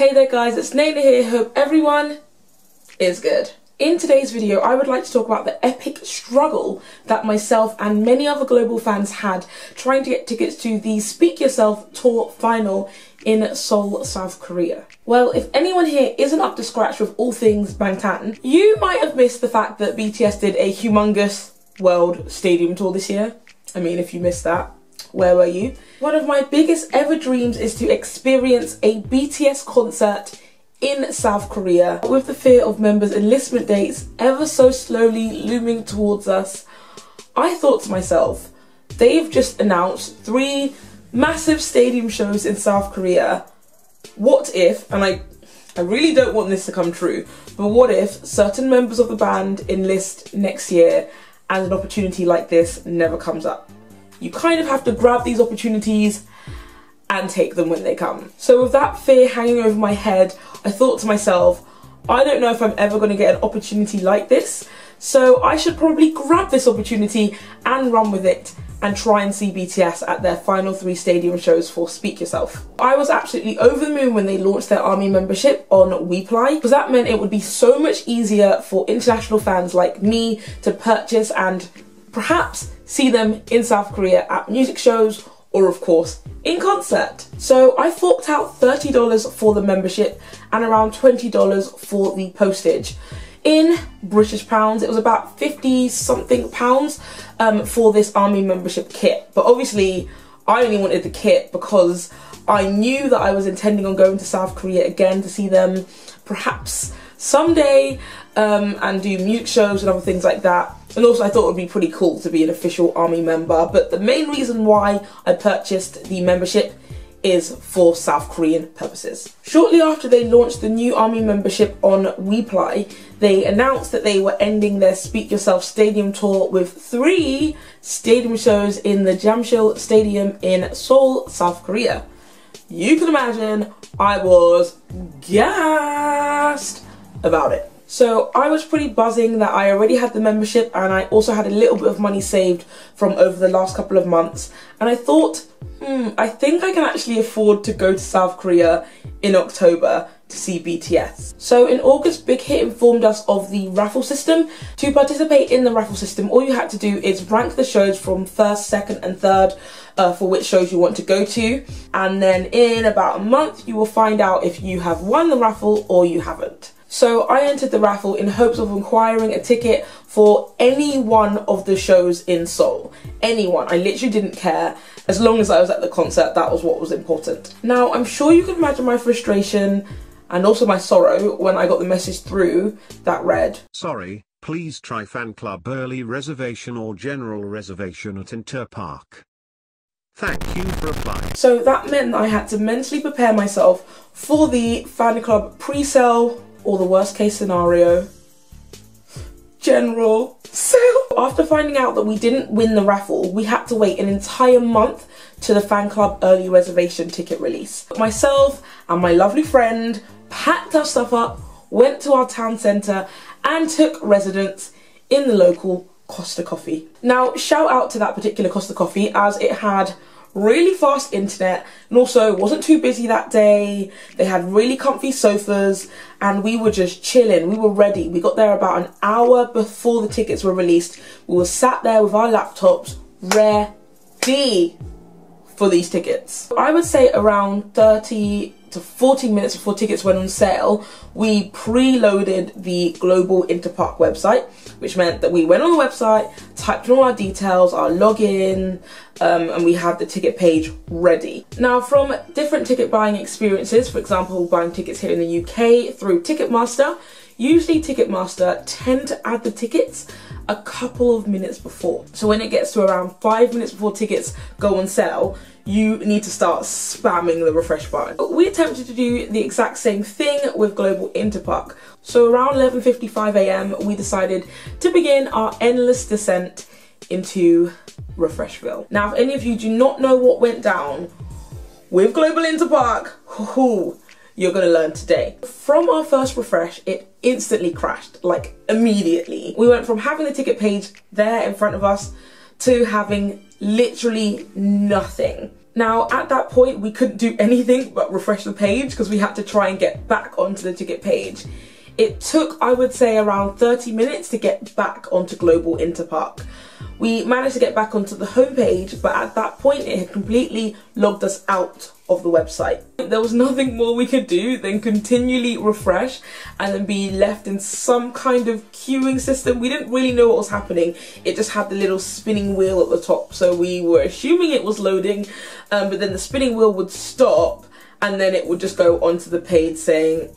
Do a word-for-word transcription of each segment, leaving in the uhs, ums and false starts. Hey there guys, it's Naila here. Hope everyone is good. In today's video, I would like to talk about the epic struggle that myself and many other global fans had trying to get tickets to the Speak Yourself Tour final in Seoul, South Korea. Well, if anyone here isn't up to scratch with all things Bangtan, you might have missed the fact that B T S did a humongous world stadium tour this year. I mean, if you missed that, where were you? One of my biggest ever dreams is to experience a B T S concert in South Korea. With the fear of members' enlistment dates ever so slowly looming towards us, I thought to myself, they've just announced three massive stadium shows in South Korea. What if, and I, I really don't want this to come true, but what if certain members of the band enlist next year and an opportunity like this never comes up? You kind of have to grab these opportunities and take them when they come. So with that fear hanging over my head, I thought to myself, I don't know if I'm ever going to get an opportunity like this, so I should probably grab this opportunity and run with it and try and see B T S at their final three stadium shows for Speak Yourself. I was absolutely over the moon when they launched their ARMY membership on WePly, because that meant it would be so much easier for international fans like me to purchase and perhaps see them in South Korea at music shows or of course in concert. So I forked out thirty dollars for the membership and around twenty dollars for the postage. In British pounds, it was about fifty something pounds um, for this ARMY membership kit. But obviously I only wanted the kit because I knew that I was intending on going to South Korea again to see them perhaps someday um, and do music shows and other things like that. And also I thought it would be pretty cool to be an official ARMY member, but the main reason why I purchased the membership is for South Korean purposes. Shortly after they launched the new ARMY membership on WePly, they announced that they were ending their Speak Yourself Stadium tour with three stadium shows in the Jamshil Stadium in Seoul, South Korea. You can imagine I was gassed about it. So I was pretty buzzing that I already had the membership and I also had a little bit of money saved from over the last couple of months, and I thought, hmm, I think I can actually afford to go to South Korea in October to see B T S. So in August, Big Hit informed us of the raffle system. To participate in the raffle system, all you had to do is rank the shows from first, second and third uh, for which shows you want to go to, and then in about a month you will find out if you have won the raffle or you haven't. So I entered the raffle in hopes of acquiring a ticket for any one of the shows in Seoul. Anyone, I literally didn't care. As long as I was at the concert, that was what was important. Now, I'm sure you can imagine my frustration and also my sorrow when I got the message through that read, "Sorry, please try fan club early reservation or general reservation at Interpark. Thank you for applying." So that meant that I had to mentally prepare myself for the fan club pre-sale, or the worst case scenario, general sale. After finding out that we didn't win the raffle, we had to wait an entire month to the fan club early reservation ticket release. Myself and my lovely friend packed our stuff up, went to our town centre and took residence in the local Costa Coffee. Now, shout out to that particular Costa Coffee, as it had really fast internet and also wasn't too busy that day. They had really comfy sofas and we were just chilling. We were ready. We got there about an hour before the tickets were released. We were sat there with our laptops ready for these tickets. I would say around thirty to forty minutes before tickets went on sale, we preloaded the Global Interpark website, which meant that we went on the website, typed in all our details, our login, um, and we had the ticket page ready. Now, from different ticket buying experiences, for example, buying tickets here in the U K through Ticketmaster, usually Ticketmaster tend to add the tickets a couple of minutes before. So when it gets to around five minutes before tickets go on sale, you need to start spamming the refresh button. We attempted to do the exact same thing with Global Interpark. So around eleven fifty-five a m we decided to begin our endless descent into Refreshville. Now, if any of you do not know what went down with Global Interpark, hoo-hoo, you're gonna learn today. From our first refresh, it instantly crashed, like immediately. We went from having the ticket page there in front of us to having literally nothing. Now, at that point, we couldn't do anything but refresh the page because we had to try and get back onto the ticket page. It took, I would say, around thirty minutes to get back onto Global Interpark. We managed to get back onto the homepage, but at that point, it had completely logged us out of the website. There was nothing more we could do than continually refresh and then be left in some kind of queuing system. We didn't really know what was happening. It just had the little spinning wheel at the top, so we were assuming it was loading, um, but then the spinning wheel would stop and then it would just go onto the page saying,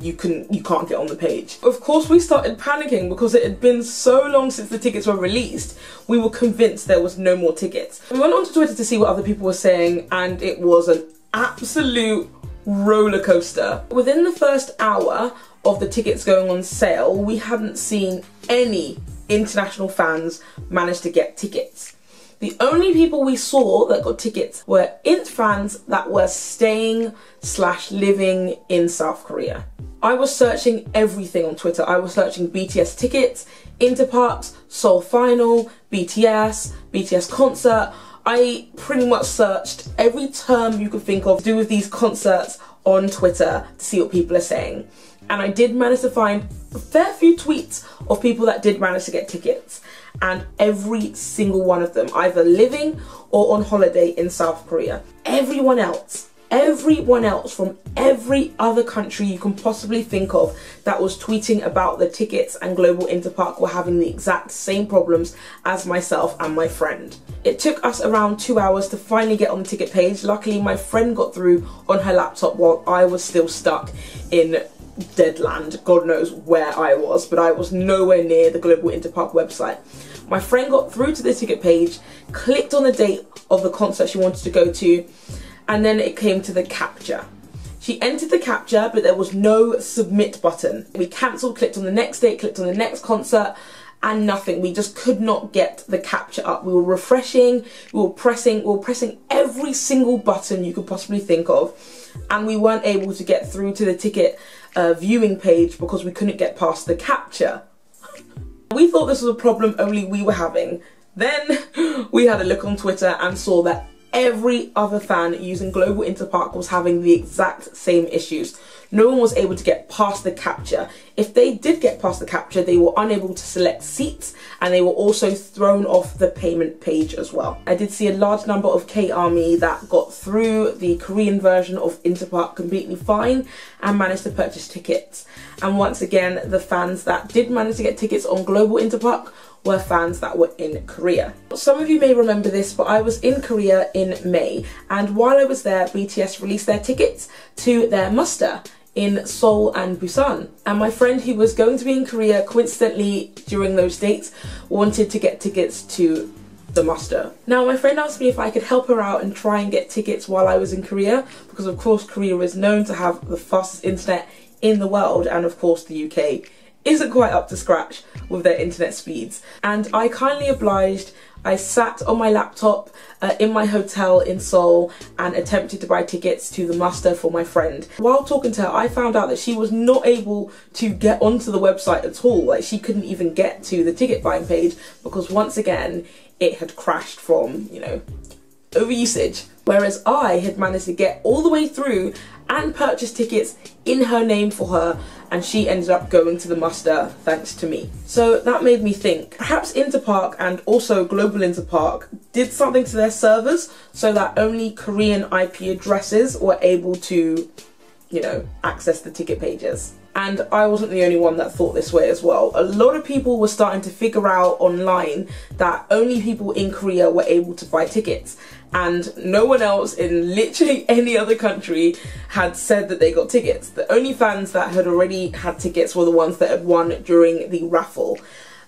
you can you can't get on the page. Of course, we started panicking because it had been so long since the tickets were released. We were convinced there was no more tickets. We went onto Twitter to see what other people were saying, and it was an absolute roller coaster. Within the first hour of the tickets going on sale, we hadn't seen any international fans manage to get tickets. The only people we saw that got tickets were I N T fans that were staying slash living in South Korea. I was searching everything on Twitter. I was searching B T S tickets, Interparks, Seoul Final, B T S, B T S concert. I pretty much searched every term you could think of to do with these concerts on Twitter to see what people are saying. And I did manage to find a fair few tweets of people that did manage to get tickets, and every single one of them either living or on holiday in South Korea. Everyone else, everyone else from every other country you can possibly think of that was tweeting about the tickets and Global Interpark were having the exact same problems as myself and my friend. It took us around two hours to finally get on the ticket page. Luckily, my friend got through on her laptop while I was still stuck in Deadland. God knows where I was, but I was nowhere near the Global Interpark website. My friend got through to the ticket page, clicked on the date of the concert she wanted to go to, and then it came to the capture. She entered the capture, but there was no submit button. We cancelled, clicked on the next date, clicked on the next concert, and nothing. We just could not get the capture up. We were refreshing, we were pressing, we were pressing every single button you could possibly think of, and we weren't able to get through to the ticket uh, viewing page because we couldn't get past the capture. We thought this was a problem only we were having. Then we had a look on Twitter and saw that every other fan using Global Interpark was having the exact same issues. No one was able to get past the capture. If they did get past the capture, they were unable to select seats, and they were also thrown off the payment page as well. I did see a large number of K-Army that got through the Korean version of Interpark completely fine and managed to purchase tickets. And once again, the fans that did manage to get tickets on Global Interpark were fans that were in Korea. Some of you may remember this, but I was in Korea in May, and while I was there, B T S released their tickets to their muster in Seoul and Busan. And my friend who was going to be in Korea coincidentally during those dates wanted to get tickets to the muster. Now, my friend asked me if I could help her out and try and get tickets while I was in Korea, because of course Korea is known to have the fastest internet in the world, and of course the U K isn't quite up to scratch with their internet speeds. And I kindly obliged. I sat on my laptop uh, in my hotel in Seoul and attempted to buy tickets to the muster for my friend. While talking to her, I found out that she was not able to get onto the website at all. Like, she couldn't even get to the ticket buying page because once again it had crashed from, you know, overusage. Whereas I had managed to get all the way through and purchase tickets in her name for her, and she ended up going to the muster thanks to me. So that made me think, perhaps Interpark and also Global Interpark did something to their servers so that only Korean I P addresses were able to, you know, access the ticket pages. And I wasn't the only one that thought this way as well. A lot of people were starting to figure out online that only people in Korea were able to buy tickets, and no one else in literally any other country had said that they got tickets. The only fans that had already had tickets were the ones that had won during the raffle.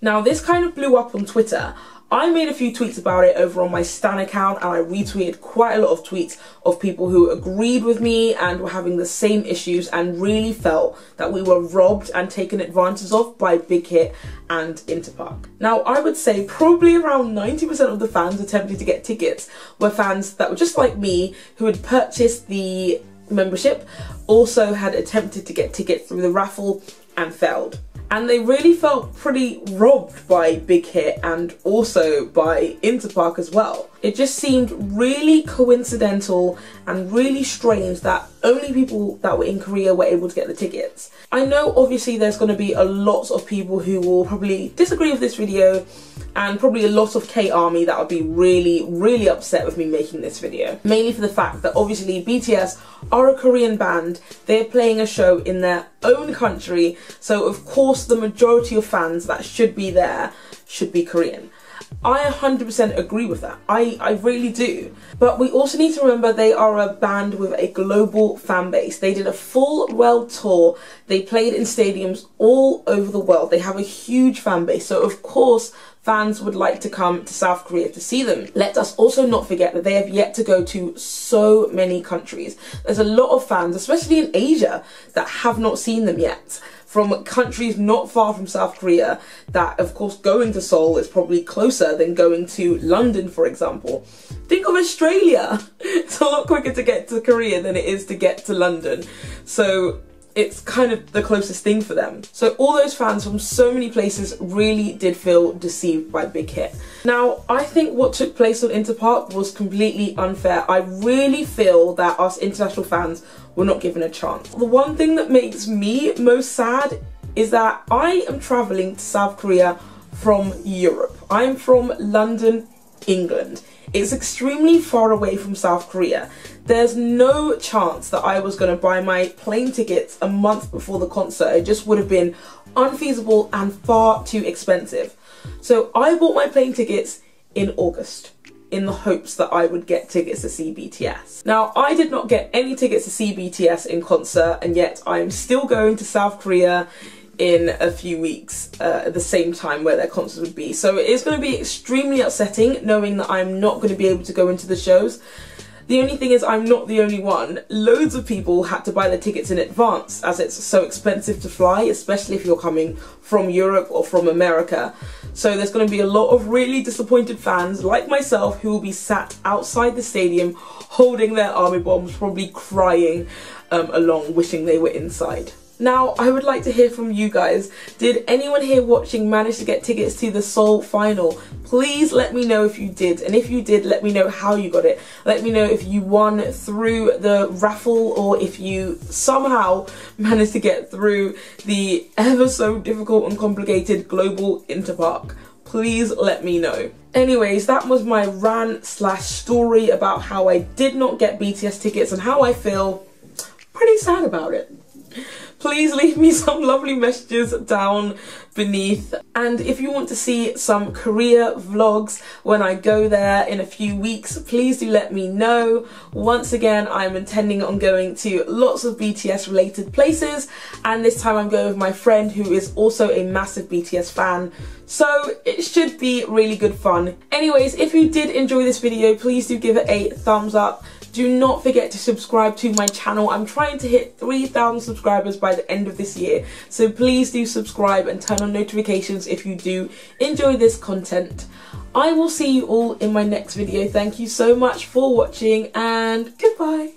Now, this kind of blew up on Twitter. I made a few tweets about it over on my Stan account, and I retweeted quite a lot of tweets of people who agreed with me and were having the same issues and really felt that we were robbed and taken advantage of by Big Hit and Interpark. Now, I would say probably around ninety percent of the fans attempting to get tickets were fans that were just like me, who had purchased the membership, also had attempted to get tickets through the raffle and failed. And they really felt pretty robbed by Big Hit and also by Interpark as well. It just seemed really coincidental and really strange that only people that were in Korea were able to get the tickets. I know obviously there's going to be a lot of people who will probably disagree with this video, and probably a lot of K-Army that would be really, really upset with me making this video. Mainly for the fact that obviously B T S are a Korean band, they're playing a show in their own country, so of course the majority of fans that should be there should be Korean. I one hundred percent agree with that. I, I really do. But we also need to remember they are a band with a global fan base. They did a full world tour. They played in stadiums all over the world. They have a huge fan base. So of course, fans would like to come to South Korea to see them. Let us also not forget that they have yet to go to so many countries. There's a lot of fans, especially in Asia, that have not seen them yet, from countries not far from South Korea, that of course going to Seoul is probably closer than going to London, for example. Think of Australia. It's a lot quicker to get to Korea than it is to get to London. So it's kind of the closest thing for them. So all those fans from so many places really did feel deceived by Big Hit. Now, I think what took place on Interpark was completely unfair. I really feel that us international fans were not given a chance. The one thing that makes me most sad is that I am traveling to South Korea from Europe. I'm from London, England. It's extremely far away from South Korea. There's no chance that I was going to buy my plane tickets a month before the concert. It just would have been unfeasible and far too expensive. So I bought my plane tickets in August in the hopes that I would get tickets to see B T S. Now, I did not get any tickets to see B T S in concert, and yet I'm still going to South Korea in a few weeks uh, at the same time where their concert would be. So it's going to be extremely upsetting knowing that I'm not going to be able to go into the shows. The only thing is, I'm not the only one. Loads of people had to buy their tickets in advance, as it's so expensive to fly, especially if you're coming from Europe or from America. So there's going to be a lot of really disappointed fans like myself who will be sat outside the stadium holding their army bombs, probably crying um, along, wishing they were inside. Now, I would like to hear from you guys. Did anyone here watching manage to get tickets to the Seoul final? Please let me know if you did, and if you did, let me know how you got it. Let me know if you won through the raffle, or if you somehow managed to get through the ever so difficult and complicated Global Interpark. Please let me know. Anyways, that was my rant slash story about how I did not get B T S tickets and how I feel pretty sad about it. Please leave me some lovely messages down beneath, and if you want to see some Korea vlogs when I go there in a few weeks, please do let me know. Once again, I'm intending on going to lots of B T S related places, and this time I'm going with my friend who is also a massive B T S fan, so it should be really good fun. Anyways, if you did enjoy this video, please do give it a thumbs up. Do not forget to subscribe to my channel. I'm trying to hit three thousand subscribers by the end of this year, so please do subscribe and turn on notifications if you do enjoy this content. I will see you all in my next video. Thank you so much for watching, and goodbye.